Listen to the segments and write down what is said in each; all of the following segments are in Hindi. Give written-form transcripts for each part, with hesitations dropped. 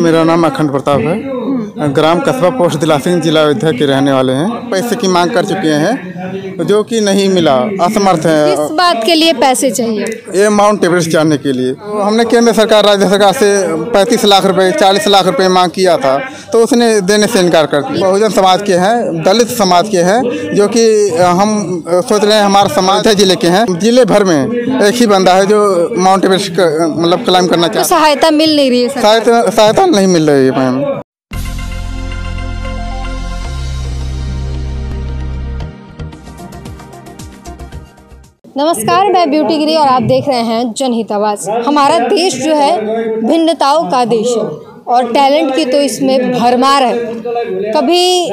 मेरा नाम अखंड प्रताप है। ग्राम कस्बा पोस्ट दिलासिंग जिला विधायक के रहने वाले हैं। पैसे की मांग कर चुके हैं जो कि नहीं मिला, असमर्थ है। किस बात के लिए पैसे चाहिए? ये माउंट एवरेस्ट जाने के लिए। हमने केंद्र सरकार, राज्य सरकार से 35 लाख रुपए, 40 लाख रुपए मांग किया था तो उसने देने से इनकार कर दिया। बहुजन समाज के हैं, दलित समाज के हैं, जो कि हम सोच रहे हैं हमारा समाज है, जिले के हैं। जिले भर में एक ही बंदा है जो माउंट एवरेस्ट मतलब क्लाइम करना चाहता है। सहायता मिल नहीं रही है, सहायता नहीं मिल रही है मैम। नमस्कार, मैं ब्यूटी गिरी और आप देख रहे हैं जनहित आवाज़। हमारा देश जो है भिन्नताओं का देश है और टैलेंट की तो इसमें भरमार है। कभी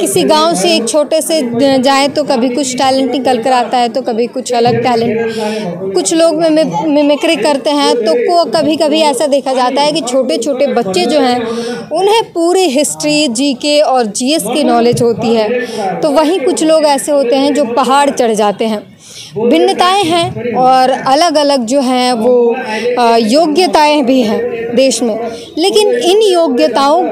किसी गांव से एक छोटे से जाए तो कभी कुछ टैलेंट निकल कर आता है तो कभी कुछ अलग टैलेंट। कुछ लोग मिमिक्री करते हैं तो कभी कभी ऐसा देखा जाता है कि छोटे छोटे बच्चे जो हैं उन्हें पूरी हिस्ट्री, जीके और जीएस की नॉलेज होती है, तो वहीं कुछ लोग ऐसे होते हैं जो पहाड़ चढ़ जाते हैं। भिन्नताएं हैं और अलग अलग जो हैं वो योग्यताएं भी हैं देश में, लेकिन इन योग्यताओं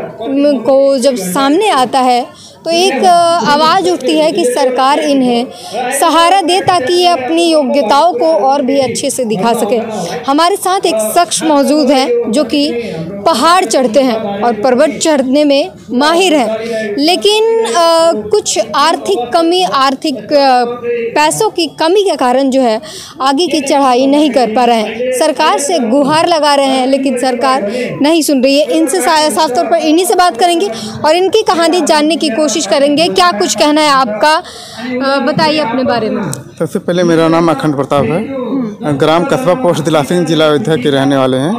को जब सामने आता है तो एक आवाज़ उठती है कि सरकार इन्हें सहारा दे ताकि ये अपनी योग्यताओं को और भी अच्छे से दिखा सके। हमारे साथ एक शख्स मौजूद हैं जो कि पहाड़ चढ़ते हैं और पर्वत चढ़ने में माहिर हैं, लेकिन कुछ आर्थिक पैसों की कमी के कारण जो है आगे की चढ़ाई नहीं कर पा रहे हैं। सरकार से गुहार लगा रहे हैं लेकिन सरकार नहीं सुन रही है। इनसे साफ तौर पर इन्हीं से बात करेंगे और इनकी कहानी जानने की कोशिश करेंगे। क्या कुछ कहना है आपका, बताइए अपने बारे में। सबसे पहले मेरा नाम अखंड प्रताप है। ग्राम कस्बा पोस्ट दिलासिंग जिला विधायक के रहने वाले हैं,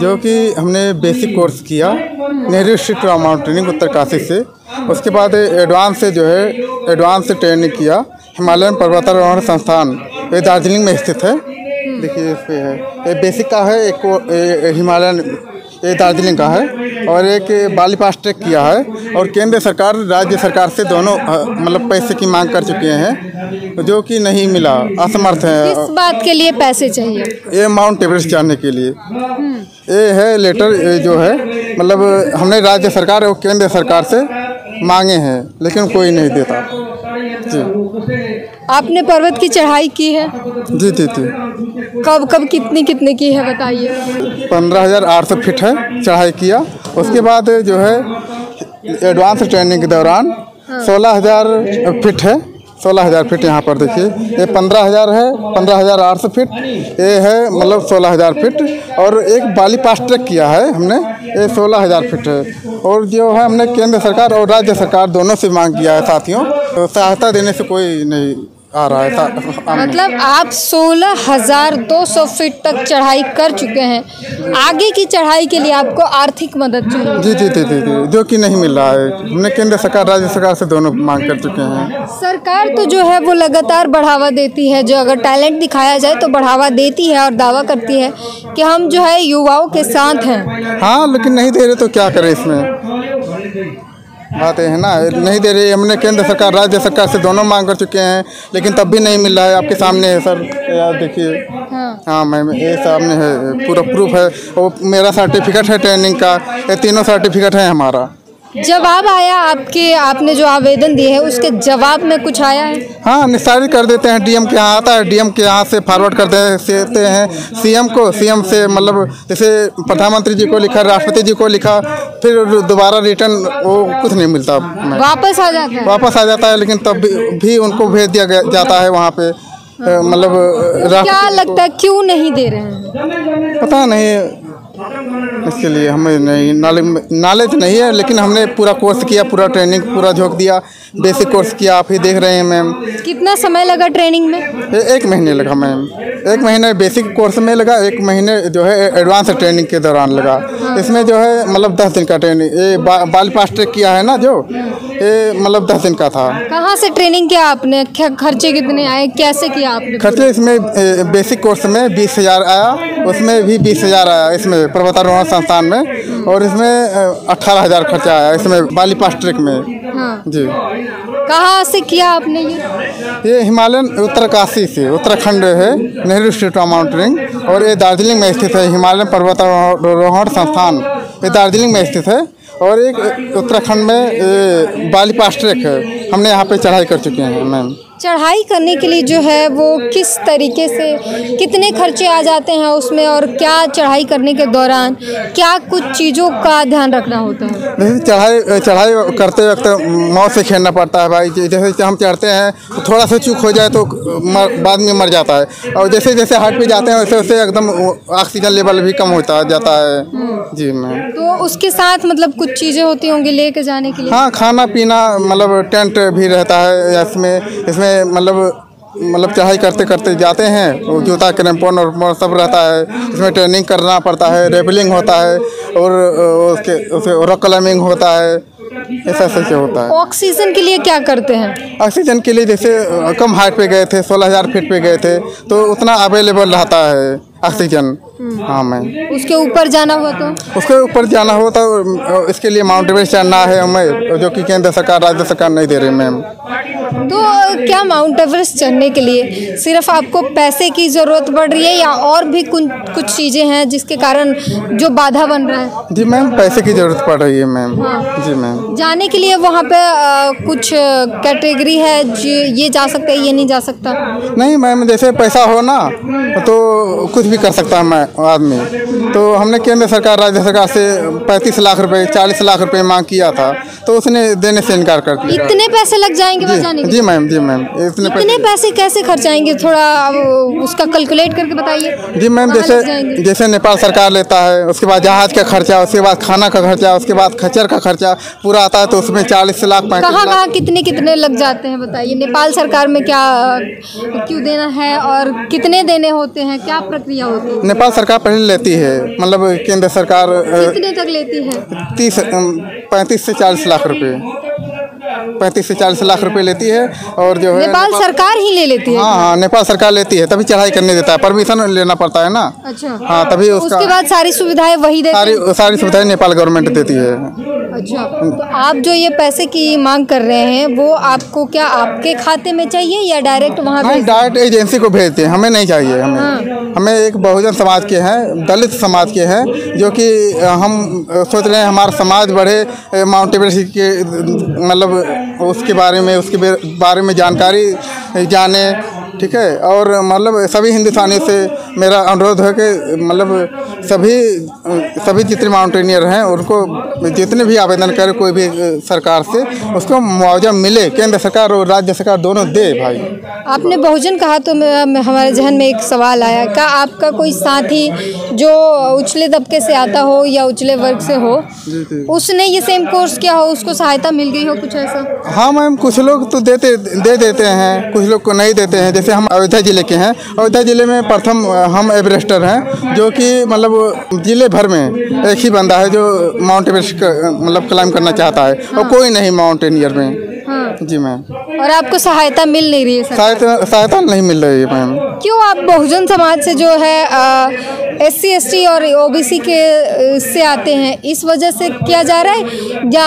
जो कि हमने बेसिक कोर्स किया Nehru institute of mountaineering Uttarkashi से। उसके बाद एडवांस से ट्रेनिंग किया हिमालयन पर्वतारोहण संस्थान, ये दार्जिलिंग में स्थित है। देखिए इस पे है, ये बेसिक का है, एक हिमालयन, ये दार्जिलिंग का है और एक बाली पास ट्रैक किया है। और केंद्र सरकार, राज्य सरकार से दोनों मतलब पैसे की मांग कर चुके हैं जो कि नहीं मिला, असमर्थ है। किस बात के लिए पैसे चाहिए? ये माउंट एवरेस्ट जाने के लिए। ये है लेटर जो है, मतलब हमने राज्य सरकार और केंद्र सरकार से मांगे हैं लेकिन कोई नहीं देता जी। आपने पर्वत की चढ़ाई की है? जी। कब कितने की है बताइए। 15,800 फीट है चढ़ाई किया। उसके बाद जो है एडवांस ट्रेनिंग के दौरान 16,000 फीट है। 16,000 फीट यहाँ पर देखिए, ये 15,000 है, 15,800 फीट ये है, मतलब 16,000 फीट। और एक बाली पास ट्रैक किया है हमने, ये 16,000 फीट है। और जो है हमने केंद्र सरकार और राज्य सरकार दोनों से मांग किया है साथियों, तो सहायता देने से कोई नहीं आ रहा है। मतलब आप 16,200 फीट तक चढ़ाई कर चुके हैं, आगे की चढ़ाई के लिए आपको आर्थिक मदद चाहिए। जी, जो कि नहीं मिल रहा है। हमने केंद्र सरकार, राज्य सरकार से दोनों मांग कर चुके हैं। सरकार तो जो है वो लगातार बढ़ावा देती है, जो अगर टैलेंट दिखाया जाए तो बढ़ावा देती है और दावा करती है कि हम जो है युवाओं के साथ हैं। हाँ, लेकिन नहीं दे रहे तो क्या करें, इसमें बात है ना, नहीं दे रही। हमने केंद्र सरकार, राज्य सरकार से दोनों मांग कर चुके हैं लेकिन तब भी नहीं मिल रहा है। आपके सामने है सर, यार देखिए। हाँ मैम, ये सामने है, पूरा प्रूफ है। वो मेरा सर्टिफिकेट है ट्रेनिंग का, ये तीनों सर्टिफिकेट है हमारा। जवाब आया आपके, आपने जो आवेदन दिए है उसके जवाब में कुछ आया है? हाँ, निस्तारित कर देते हैं। डीएम के यहाँ आता है, डीएम के यहाँ से फॉरवर्ड कर देते हैं सीएम को, सीएम से मतलब जैसे प्रधानमंत्री जी को लिखा, राष्ट्रपति जी को लिखा, फिर दोबारा रिटर्न वो कुछ नहीं मिलता, वापस आ जाता है। वापस आ जाता है लेकिन तब भी उनको भेज दिया जाता है वहाँ पे। मतलब क्या लगता है क्यों नहीं दे रहे हैं? पता नहीं, इसके लिए हमें नहीं नॉलेज नहीं है, लेकिन हमने पूरा कोर्स किया, पूरा ट्रेनिंग पूरा झोंक दिया, बेसिक कोर्स किया। आप ही देख रहे हैं मैम। कितना समय लगा ट्रेनिंग में? 1 महीने लगा मैम, 1 महीने बेसिक कोर्स में लगा, 1 महीने जो है एडवांस ट्रेनिंग के दौरान लगा। इसमें जो है मतलब 10 दिन का ट्रेनिंग, ये बाली पास ट्रैक किया है ना जो, ये मतलब 10 दिन का था। कहाँ से ट्रेनिंग किया आपने, खर्चे कितने आए, कैसे किया आपने? खर्चे इसमें बेसिक कोर्स में 20,000 आया, उसमें भी 20,000 आया, इसमें पर्वतारोहण संस्थान में, और इसमें 18,000 खर्चा आया इसमें बाली पास ट्रैक में। हाँ। जी, कहाँ से किया आपने ये हिमालयन, उत्तरकाशी से, उत्तराखंड है, नेहरू इंस्टीट्यूट ऑफ माउंटेनियरिंग, और ये दार्जिलिंग में स्थित है हिमालयन पर्वतारोहण संस्थान। ये दार्जिलिंग में स्थित है और एक उत्तराखंड में बाली पास ट्रैक है। हमने यहाँ पे चढ़ाई कर चुके हैं मैम। चढ़ाई करने के लिए जो है वो किस तरीके से कितने खर्चे आ जाते हैं उसमें, और क्या चढ़ाई करने के दौरान क्या कुछ चीज़ों का ध्यान रखना होता है? जैसे चढ़ाई करते वक्त मौत से खेलना पड़ता है भाई। जैसे हम चढ़ते हैं थोड़ा सा चूक हो जाए तो बाद में मर जाता है, और जैसे जैसे हाइट पे जाते हैं वैसे वैसे एकदम ऑक्सीजन लेवल भी कम होता जाता है जी मैम। तो उसके साथ मतलब कुछ चीज़ें होती होंगी लेके जाने के लिए? हाँ, खाना पीना मतलब टेंट भी रहता है इसमें मतलब चढ़ाई करते करते जाते हैं। जूता क्रैम्पॉन और सब रहता है इसमें। ट्रेनिंग करना पड़ता है, रेपलिंग होता है और उसके रॉक क्लाइंबिंग होता है। ऐसा ऐसे होता है। ऑक्सीजन के लिए क्या करते हैं? ऑक्सीजन के लिए जैसे कम हाइट पे गए थे, 16,000 फीट पे गए थे, तो उतना अवेलेबल रहता है ऑक्सीजन। हाँ मैं उसके ऊपर जाना हुआ तो इसके लिए माउंट एवरेस्ट चढ़ना है हमें, जो कि केंद्र सरकार राज्य सरकार नहीं दे रही मैम। तो क्या माउंट एवरेस्ट चढ़ने के लिए सिर्फ आपको पैसे की ज़रूरत पड़ रही है या और भी कुछ चीज़ें हैं जिसके कारण जो बाधा बन रहा है? जी मैम, पैसे की ज़रूरत पड़ रही है मैम। हाँ। जी मैम, जाने के लिए वहाँ पे कुछ कैटेगरी है ये जा सकता है ये नहीं जा सकता? नहीं मैम, जैसे पैसा हो ना तो कुछ भी कर सकता है मैं आदमी। तो हमने केंद्र सरकार राज्य सरकार से 35 लाख रुपए 40 लाख रुपए मांग किया था, तो उसने देने से इनकार कर दिया। इतने पैसे लग जाएंगे वहाँ जाने के? जी मैम, जी मैम। इतने पैसे कैसे खर्चाएंगे, थोड़ा उसका कैलकुलेट करके बताइए। जी मैम, जैसे नेपाल सरकार लेता है, उसके बाद जहाज का खर्चा, उसके बाद खाना का खर्चा, उसके बाद खच्चर का खर्चा पूरा आता है, तो उसमें 40 लाख। कहाँ कितने लग जाते हैं बताइए? नेपाल सरकार में क्या क्यों देना है और कितने देने होते हैं, क्या प्रक्रिया होती है? नेपाल सरकार पहले लेती है, मतलब केंद्र सरकार। कितने तक लेती है? 35 से 40 लाख रुपए 35 से 40 लाख रुपए लेती है। और जो है नेपाल सरकार ही ले लेती है? हाँ, नेपाल सरकार लेती है, तभी चढ़ाई करने देता है। परमिशन लेना पड़ता है ना। अच्छा। हाँ, तभी उसके बाद सारी सुविधाएं वही देती है? सारी सुविधाएं नेपाल गवर्नमेंट देती है। अच्छा, तो आप जो ये पैसे की मांग कर रहे हैं वो आपको क्या आपके खाते में चाहिए या डायरेक्ट वहाँ? डायरेक्ट एजेंसी को भेजते हैं, हमें नहीं चाहिए। हमें एक बहुजन समाज के हैं, दलित समाज के हैं, जो कि हम सोच रहे हैं हमारा समाज बढ़े, माउंट एवरेस्ट के मतलब उसके बारे में जानकारी जाने। ठीक है। और मतलब सभी हिंदुस्तानी से मेरा अनुरोध है कि मतलब सभी जितने माउंटेनियर हैं उनको जितने भी आवेदन करें कोई भी सरकार से, उसको मुआवजा मिले। केंद्र सरकार और राज्य सरकार दोनों दे भाई। आपने बहुजन कहा तो हमारे जहन में एक सवाल आया, क्या आपका कोई साथी जो उछले तबके से आता हो या उछले वर्ग से हो, उसने ये सेम कोर्स किया हो, उसको सहायता मिल गई हो, कुछ ऐसा? हाँ मैम, कुछ लोग तो दे देते हैं, कुछ लोग को नहीं देते हैं। जैसे हम अयोध्या ज़िले के हैं, अयोध्या ज़िले में प्रथम हम एवरेस्टर हैं, जो कि मतलब ज़िले भर में एक ही बंदा है जो माउंट एवरेस्ट मतलब क्लाइंब करना चाहता है। हाँ। और कोई नहीं माउंटेनियर में। हाँ। जी मैम। और आपको सहायता मिल नहीं रही है? सहायता नहीं मिल रही है मैम। क्यों? आप बहुजन समाज से जो है SC ST और OBC के से आते हैं, इस वजह से किया जा रहा है या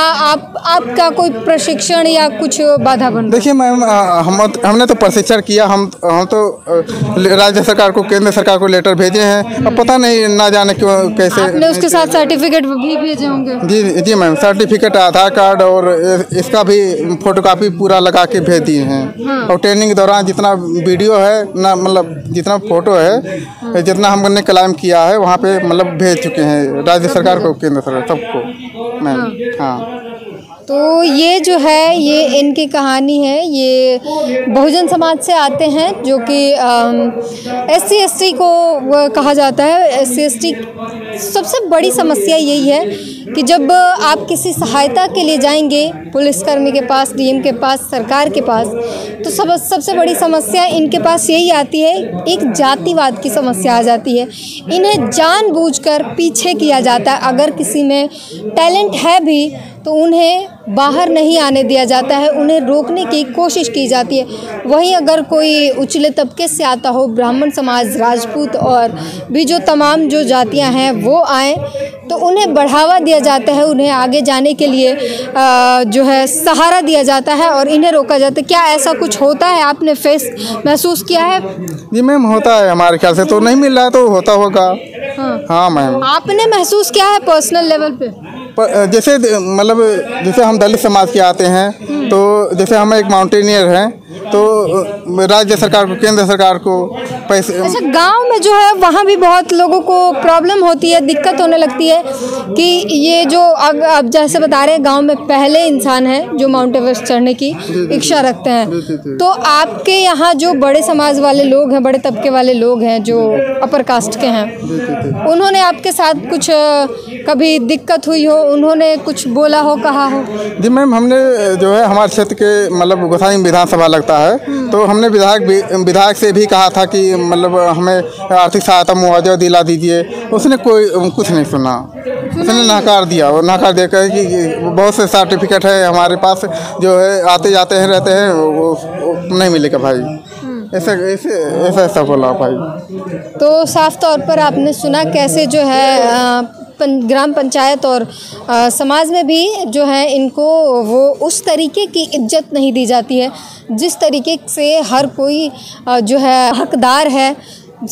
आपका कोई प्रशिक्षण या कुछ बाधा बन? देखिए मैम, हमने तो प्रशिक्षण किया, हम तो राज्य सरकार को केंद्र सरकार को लेटर भेजे हैं। अब पता नहीं ना जाने क्यों कैसे। आपने उसके साथ सर्टिफिकेट भी भेजे होंगे? जी मैम, सर्टिफिकेट, आधार कार्ड और इसका भी फोटोकॉपी पूरा लगा के भेज दिए हैं। और ट्रेनिंग के दौरान जितना वीडियो है ना, मतलब जितना फोटो है, जितना हमने क्लाइम किया है वहाँ पे मतलब भेज चुके हैं राज्य सरकार को, केंद्र सरकार सबको मैम। हाँ। तो ये जो है ये इनकी कहानी है। ये बहुजन समाज से आते हैं जो कि SC ST को कहा जाता है। SC ST सबसे बड़ी समस्या यही है कि जब आप किसी सहायता के लिए जाएंगे पुलिसकर्मी के पास, DM के पास, सरकार के पास, तो सबसे बड़ी समस्या इनके पास यही आती है, एक जातिवाद की समस्या आ जाती है। इन्हें जानबूझकर पीछे किया जाता है। अगर किसी में टैलेंट है भी तो उन्हें बाहर नहीं आने दिया जाता है, उन्हें रोकने की कोशिश की जाती है। वहीं अगर कोई उछले तबके से आता हो, ब्राह्मण समाज, राजपूत और भी जो तमाम जो जातियां हैं वो आएँ, तो उन्हें बढ़ावा दिया जाता है, उन्हें आगे जाने के लिए जो है सहारा दिया जाता है और इन्हें रोका जाता है। क्या ऐसा कुछ होता है, आपने फेस महसूस किया है? जी मैम, होता है। हमारे ख्याल से तो नहीं मिल रहा, तो होता होगा। हाँ मैम। आपने महसूस किया है पर्सनल लेवल पे? जैसे मतलब जैसे हम दलित समाज के आते हैं तो जैसे हम एक माउंटेनियर हैं तो राज्य सरकार को, केंद्र सरकार को पैसे। अच्छा, गांव में जो है वहाँ भी बहुत लोगों को प्रॉब्लम होती है, दिक्कत होने लगती है कि ये जो अब जैसे बता रहे हैं गांव में पहले इंसान हैं जो माउंट एवरेस्ट चढ़ने की इच्छा रखते हैं। तो आपके यहाँ जो बड़े समाज वाले लोग हैं, बड़े तबके वाले लोग हैं जो अपर कास्ट के हैं, उन्होंने आपके साथ कुछ कभी दिक्कत हुई हो, उन्होंने कुछ बोला हो, कहा हो? जी मैम, हमने जो है हमारे क्षेत्र के मतलब गोसाई विधानसभा लगता है तो हमने विधायक से भी कहा था कि मतलब हमें आर्थिक सहायता मुआवजा दिला दीजिए। उसने कोई कुछ नहीं सुना, उसने नकार दिया और नकार देकर कि बहुत से सर्टिफिकेट है हमारे पास जो है आते जाते हैं रहते हैं वो नहीं मिलेगा भाई, ऐसा बोला भाई। तो साफ तौर पर आपने सुना कैसे जो है ग्राम पंचायत और समाज में भी जो है इनको वो उस तरीके की इज्जत नहीं दी जाती है जिस तरीके से हर कोई जो है हकदार है।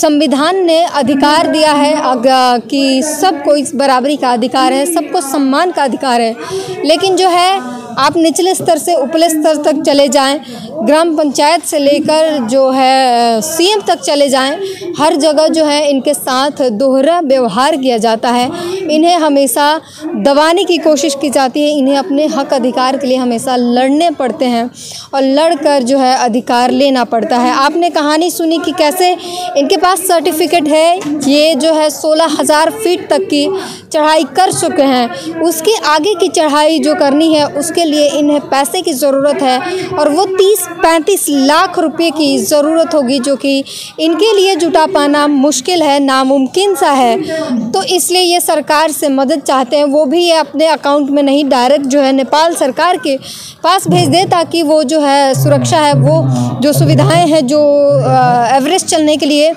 संविधान ने अधिकार दिया है कि सबको इस बराबरी का अधिकार है, सबको सम्मान का अधिकार है, लेकिन जो है आप निचले स्तर से उपले स्तर तक चले जाएं, ग्राम पंचायत से लेकर जो है सीएम तक चले जाएं, हर जगह जो है इनके साथ दोहरा व्यवहार किया जाता है। इन्हें हमेशा दबाने की कोशिश की जाती है, इन्हें अपने हक अधिकार के लिए हमेशा लड़ने पड़ते हैं और लड़कर जो है अधिकार लेना पड़ता है। आपने कहानी सुनी कि कैसे इनके पास सर्टिफिकेट है, ये जो है 16,000 फीट तक की चढ़ाई कर चुके हैं, उसके आगे की चढ़ाई जो करनी है उसके लिए इन्हें पैसे की ज़रूरत है और वो 30-35 लाख रुपए की ज़रूरत होगी जो कि इनके लिए जुटा पाना मुश्किल है, नामुमकिन सा है। तो इसलिए ये सरकार से मदद चाहते हैं, वो भी ये अपने अकाउंट में नहीं डायरेक्ट जो है नेपाल सरकार के पास भेज दें ताकि वो जो है सुरक्षा है, वो जो सुविधाएं हैं जो एवरेस्ट चलने के लिए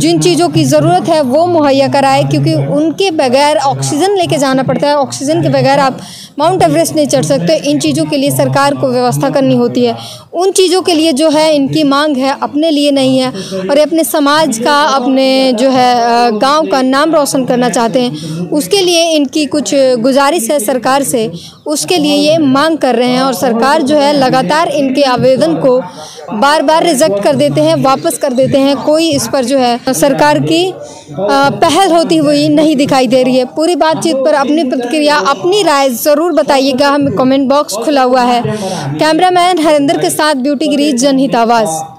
जिन चीज़ों की ज़रूरत है वो मुहैया कराए, क्योंकि उनके बगैर ऑक्सीजन लेके जाना पड़ता है, ऑक्सीजन के बगैर आप माउंट एवरेस्ट नहीं चढ़ सकते। इन चीज़ों के लिए सरकार को व्यवस्था करनी होती है, उन चीज़ों के लिए जो है इनकी मांग है, अपने लिए नहीं है। और ये अपने समाज का, अपने जो है गांव का नाम रोशन करना चाहते हैं, उसके लिए इनकी कुछ गुजारिश है सरकार से, उसके लिए ये मांग कर रहे हैं और सरकार जो है लगातार इनके आवेदन को बार बार रिजेक्ट कर देते हैं, वापस कर देते हैं। कोई इस पर जो है सरकार की पहल होती हुई नहीं दिखाई दे रही है। पूरी बातचीत पर अपनी प्रतिक्रिया, अपनी राय ज़रूर बताइएगा, हमें कमेंट बॉक्स खुला हुआ है। कैमरामैन हरेंद्र के साथ ब्यूटी गिरी, जनहित आवाज़।